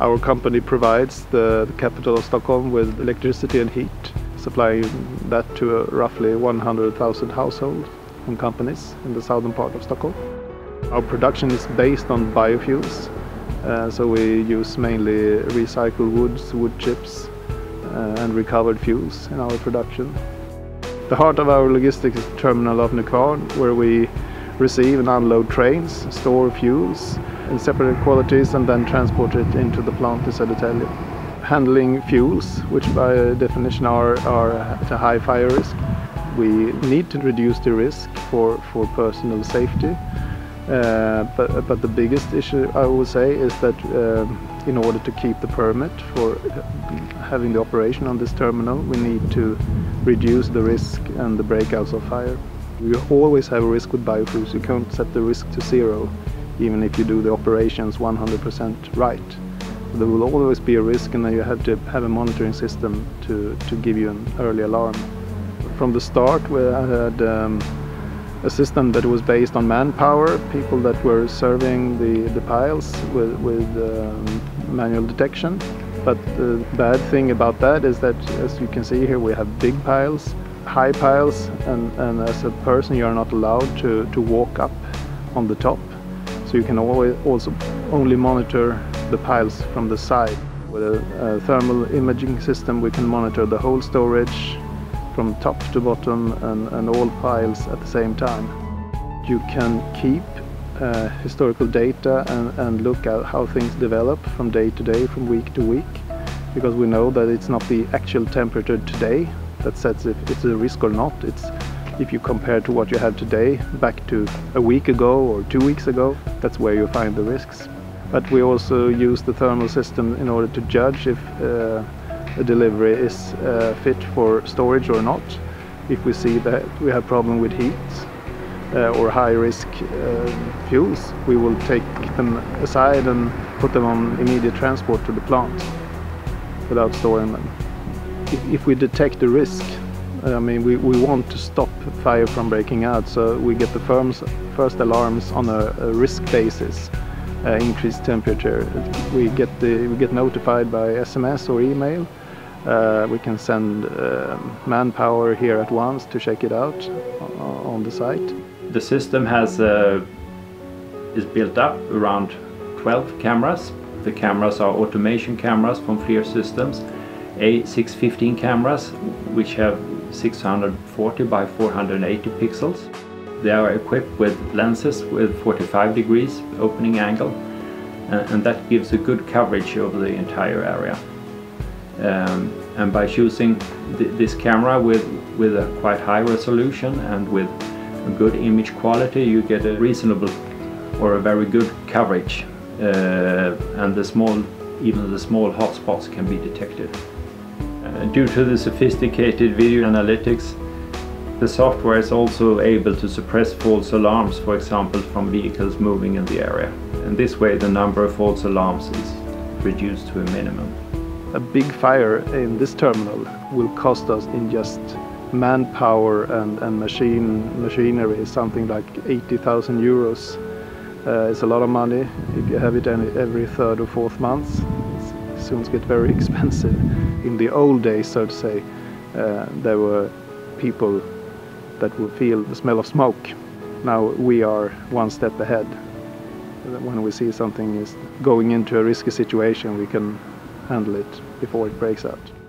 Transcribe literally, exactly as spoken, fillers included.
Our company provides the capital of Stockholm with electricity and heat, supplying that to roughly one hundred thousand households and companies in the southern part of Stockholm. Our production is based on biofuels, uh, so we use mainly recycled woods, wood chips uh, and recovered fuels in our production. The heart of our logistics is the terminal of Nykvar, where we receive and unload trains, store fuels in separate qualities and then transport it into the plant in Södertälje. Handling fuels, which by definition are, are at a high fire risk, we need to reduce the risk for, for personal safety. Uh, but, but the biggest issue, I would say, is that uh, in order to keep the permit for having the operation on this terminal, we need to reduce the risk and the breakouts of fire. You always have a risk with biofuels. You can't set the risk to zero. Even if you do the operations one hundred percent right, there will always be a risk, and then you have to have a monitoring system to, to give you an early alarm. From the start, we had um, a system that was based on manpower, people that were serving the, the piles with, with um, manual detection. But the bad thing about that is that, as you can see here, we have big piles, high piles, and, and as a person you are not allowed to, to walk up on the top. So you can always also only monitor the piles from the side. With a, a thermal imaging system, we can monitor the whole storage from top to bottom and, and all piles at the same time. You can keep uh, historical data and, and look at how things develop from day to day, from week to week, because we know that it's not the actual temperature today that sets if it's a risk or not. It's if you compare to what you have today, back to a week ago or two weeks ago, that's where you find the risks. But we also use the thermal system in order to judge if uh, a delivery is uh, fit for storage or not. If we see that we have problem with heat uh, or high-risk uh, fuels, we will take them aside and put them on immediate transport to the plant without storing them. If we detect the risk, I mean, we, we want to stop fire from breaking out, so we get the firm's first alarms on a, a risk basis, uh, increased temperature. We get, the, we get notified by S M S or email. Uh, we can send uh, manpower here at once to check it out on the site. The system has, uh, is built up around twelve cameras. The cameras are automation cameras from FLIR systems, A six fifteen cameras, which have six hundred forty by four hundred eighty pixels. They are equipped with lenses with forty-five degrees opening angle, and that gives a good coverage over the entire area. Um, and by choosing th this camera with, with a quite high resolution and with a good image quality, you get a reasonable or a very good coverage, uh, and the small, even the small hotspots can be detected. Due to the sophisticated video analytics, the software is also able to suppress false alarms, for example, from vehicles moving in the area. And this way the number of false alarms is reduced to a minimum. A big fire in this terminal will cost us in just manpower and, and machine machinery something like eighty thousand euros. Uh, it's a lot of money. If you have it every third or fourth month, it soon gets very expensive. In the old days, so to say, uh, there were people that would feel the smell of smoke. Now we are one step ahead. When we see something is going into a risky situation, we can handle it before it breaks out.